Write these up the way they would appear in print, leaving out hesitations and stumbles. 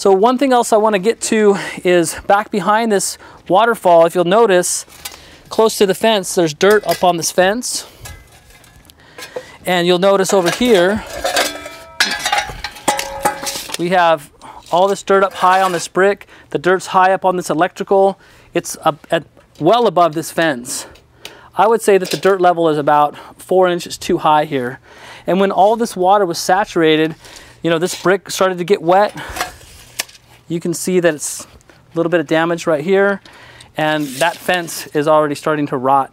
So one thing else I want to get to is back behind this waterfall. If you'll notice, close to the fence, there's dirt up on this fence. And you'll notice over here, we have all this dirt up high on this brick. The dirt's high up on this electrical. It's up at well above this fence. I would say that the dirt level is about 4 inches too high here. And when all this water was saturated, you know, this brick started to get wet. You can see that it's a little bit of damage right here. And that fence is already starting to rot.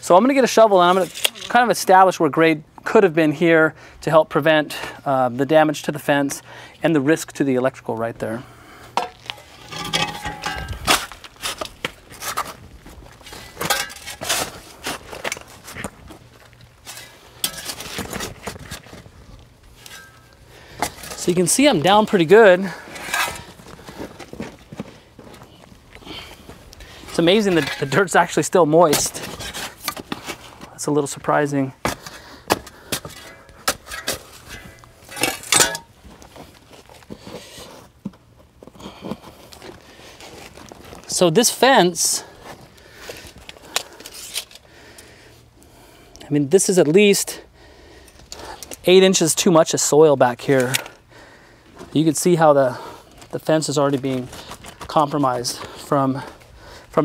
So I'm gonna get a shovel and I'm gonna kind of establish where grade could have been here to help prevent the damage to the fence and the risk to the electrical right there. So you can see I'm down pretty good. It's amazing that the dirt's actually still moist. That's a little surprising. So this fence, I mean, this is at least 8 inches too much of soil back here. You can see how the fence is already being compromised from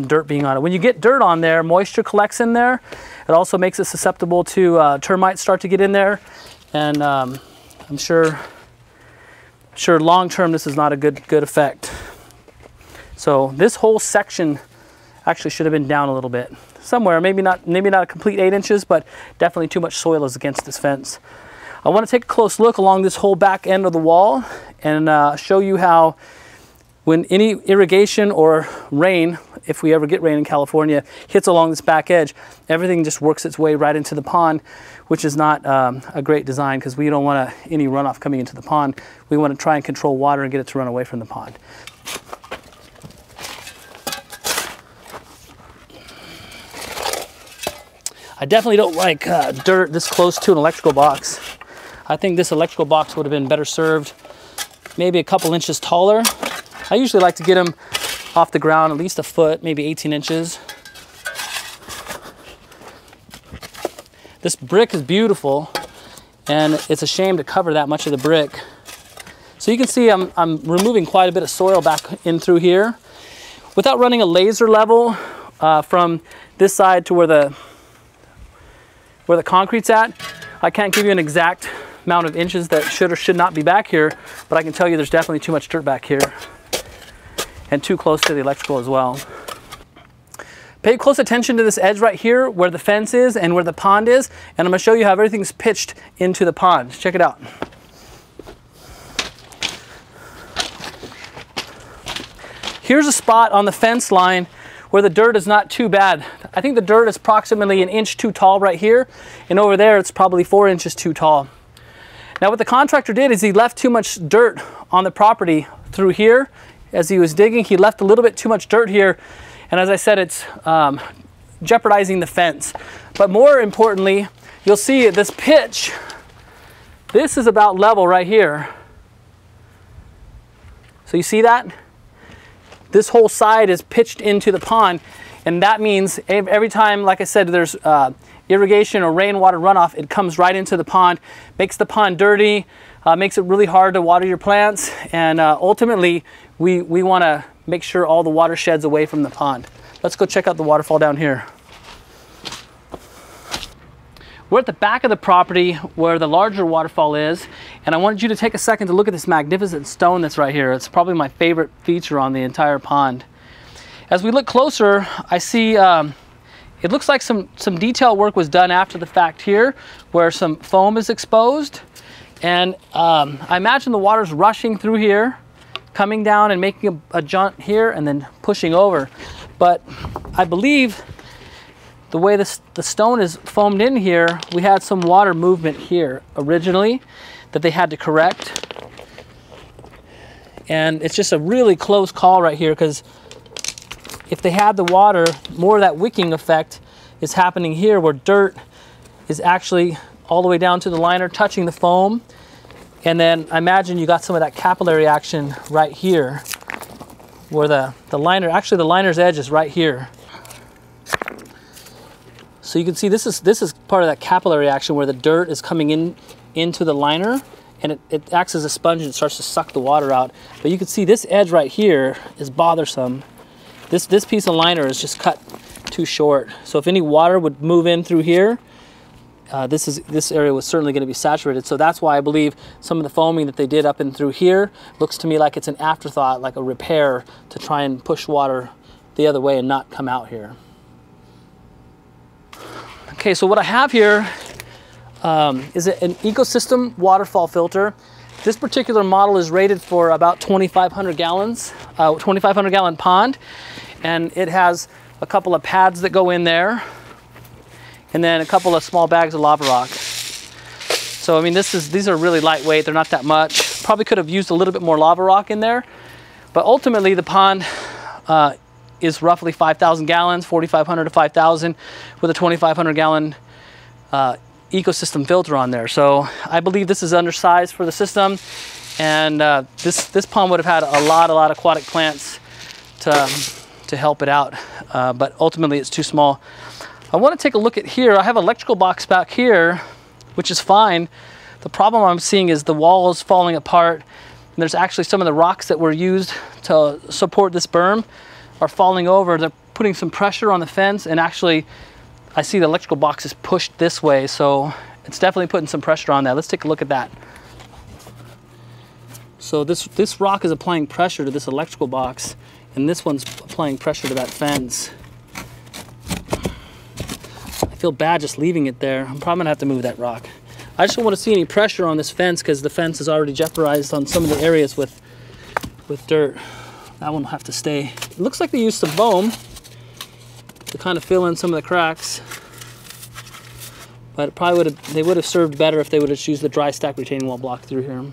dirt being on it. When you get dirt on there, moisture collects in there. It also makes it susceptible to termites start to get in there. And I'm sure long-term this is not a good effect. So this whole section actually should have been down a little bit somewhere. Maybe not a complete 8 inches, but definitely too much soil is against this fence. I want to take a close look along this whole back end of the wall and show you how when any irrigation or rain, if we ever get rain in California, hits along this back edge, everything just works its way right into the pond, which is not a great design because we don't want any runoff coming into the pond. We want to try and control water and get it to run away from the pond. I definitely don't like dirt this close to an electrical box. I think this electrical box would have been better served maybe a couple inches taller. I usually like to get them off the ground at least a foot, maybe 18 inches. This brick is beautiful, and it's a shame to cover that much of the brick. So you can see I'm removing quite a bit of soil back in through here. Without running a laser level from this side to where the concrete's at, I can't give you an exact amount of inches that should or should not be back here, but I can tell you there's definitely too much dirt back here and too close to the electrical as well. Pay close attention to this edge right here where the fence is and where the pond is, and I'm gonna show you how everything's pitched into the pond. Check it out. Here's a spot on the fence line where the dirt is not too bad. I think the dirt is approximately 1 inch too tall right here, and over there it's probably 4 inches too tall. Now what the contractor did is he left too much dirt on the property through here. As he was digging, he left a little bit too much dirt here, and as I said, it's jeopardizing the fence. But more importantly, you'll see this pitch, this is about level right here. So you see that? This whole side is pitched into the pond, and that means every time, like I said, there's irrigation or rainwater runoff, it comes right into the pond, makes the pond dirty, makes it really hard to water your plants, and ultimately we want to make sure all the water sheds away from the pond. Let's go check out the waterfall down here. We're at the back of the property where the larger waterfall is, and I wanted you to take a second to look at this magnificent stone that's right here. It's probably my favorite feature on the entire pond. As we look closer, I see it looks like some detail work was done after the fact here, where some foam is exposed, and I imagine the water's rushing through here, coming down and making a jaunt here and then pushing over. But I believe the way the stone is foamed in here, we had some water movement here originally that they had to correct. And it's just a really close call right here, because if they had the water, more of that wicking effect is happening here where dirt is actually all the way down to the liner touching the foam And then imagine you got some of that capillary action right here where the liner, actually the liner's edge is right here. So you can see this is part of that capillary action where the dirt is coming into the liner, and it acts as a sponge and starts to suck the water out. But you can see this edge right here is bothersome. This piece of liner is just cut too short. So if any water would move in through here, this area was certainly going to be saturated. So that's why I believe some of the foaming that they did up and through here looks to me like it's an afterthought, like a repair to try and push water the other way and not come out here. Okay, so what I have here is an ecosystem waterfall filter. This particular model is rated for about 2,500 gallons, 2,500 gallon pond, and it has a couple of pads that go in there, and then a couple of small bags of lava rock. So I mean, these are really lightweight. They're not that much. Probably could have used a little bit more lava rock in there, but ultimately the pond is roughly 5,000 gallons, 4,500 to 5,000, with a 2,500 gallon ecosystem filter on there. So I believe this is undersized for the system, and this pond would have had a lot of aquatic plants to help it out, but ultimately it's too small. I want to take a look at here. I have an electrical box back here, which is fine. The problem I'm seeing is the walls falling apart, and there's actually some of the rocks that were used to support this berm are falling over. They're putting some pressure on the fence, and actually I see the electrical box is pushed this way, so it's definitely putting some pressure on that. Let's take a look at that. So this rock is applying pressure to this electrical box, and this one's applying pressure to that fence. I feel bad just leaving it there. I'm probably gonna have to move that rock. I just don't want to see any pressure on this fence because the fence is already jeopardized on some of the areas with dirt. That one will have to stay. It looks like they used some foam to kind of fill in some of the cracks, but it probably would have, they would have served better if they would have used the dry stack retaining wall block through here.